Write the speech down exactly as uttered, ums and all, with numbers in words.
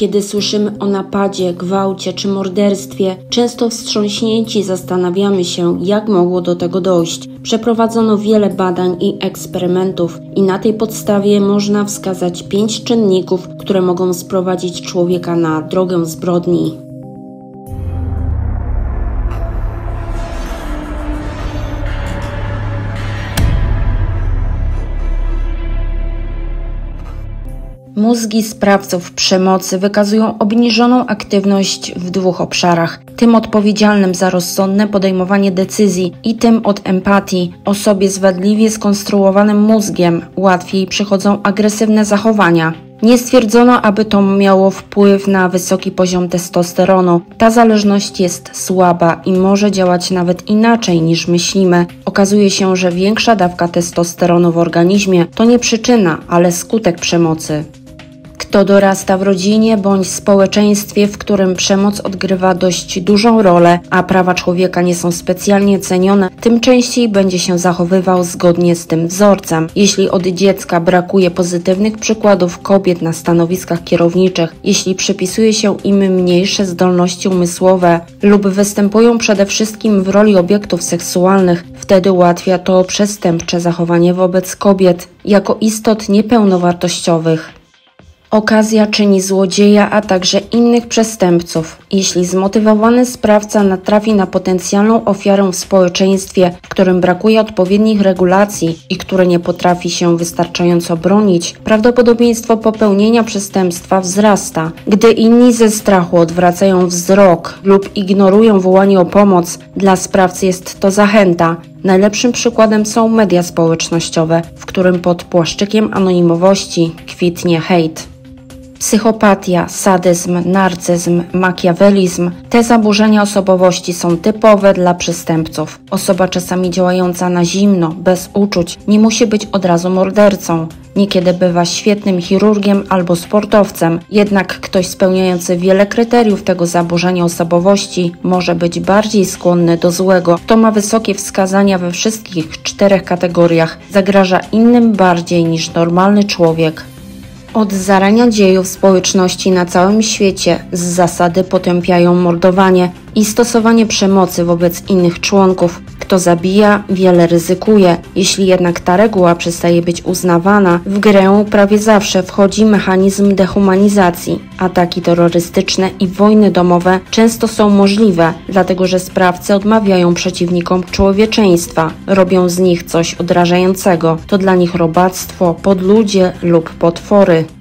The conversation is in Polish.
Kiedy słyszymy o napadzie, gwałcie czy morderstwie, często wstrząśnięci zastanawiamy się, jak mogło do tego dojść. Przeprowadzono wiele badań i eksperymentów i na tej podstawie można wskazać pięć czynników, które mogą sprowadzić człowieka na drogę zbrodni. Mózgi sprawców przemocy wykazują obniżoną aktywność w dwóch obszarach, tym odpowiedzialnym za rozsądne podejmowanie decyzji i tym od empatii. Osobie z wadliwie skonstruowanym mózgiem łatwiej przychodzą agresywne zachowania. Nie stwierdzono, aby to miało wpływ na wysoki poziom testosteronu. Ta zależność jest słaba i może działać nawet inaczej niż myślimy. Okazuje się, że większa dawka testosteronu w organizmie to nie przyczyna, ale skutek przemocy. Kto dorasta w rodzinie bądź społeczeństwie, w którym przemoc odgrywa dość dużą rolę, a prawa człowieka nie są specjalnie cenione, tym częściej będzie się zachowywał zgodnie z tym wzorcem. Jeśli od dziecka brakuje pozytywnych przykładów kobiet na stanowiskach kierowniczych, jeśli przypisuje się im mniejsze zdolności umysłowe lub występują przede wszystkim w roli obiektów seksualnych, wtedy ułatwia to przestępcze zachowanie wobec kobiet jako istot niepełnowartościowych. Okazja czyni złodzieja, a także innych przestępców. Jeśli zmotywowany sprawca natrafi na potencjalną ofiarę w społeczeństwie, w którym brakuje odpowiednich regulacji i które nie potrafi się wystarczająco bronić, prawdopodobieństwo popełnienia przestępstwa wzrasta. Gdy inni ze strachu odwracają wzrok lub ignorują wołanie o pomoc, dla sprawcy jest to zachęta. Najlepszym przykładem są media społecznościowe, w którym pod płaszczykiem anonimowości kwitnie hejt. Psychopatia, sadyzm, narcyzm, makiawelizm – te zaburzenia osobowości są typowe dla przestępców. Osoba czasami działająca na zimno, bez uczuć, nie musi być od razu mordercą. Niekiedy bywa świetnym chirurgiem albo sportowcem, jednak ktoś spełniający wiele kryteriów tego zaburzenia osobowości może być bardziej skłonny do złego. Kto ma wysokie wskazania we wszystkich czterech kategoriach, zagraża innym bardziej niż normalny człowiek. Od zarania dziejów społeczności na całym świecie z zasady potępiają mordowanie i stosowanie przemocy wobec innych członków. Kto zabija, wiele ryzykuje. Jeśli jednak ta reguła przestaje być uznawana, w grę prawie zawsze wchodzi mechanizm dehumanizacji. Ataki terrorystyczne i wojny domowe często są możliwe, dlatego że sprawcy odmawiają przeciwnikom człowieczeństwa, robią z nich coś odrażającego. To dla nich robactwo, podludzie lub potwory.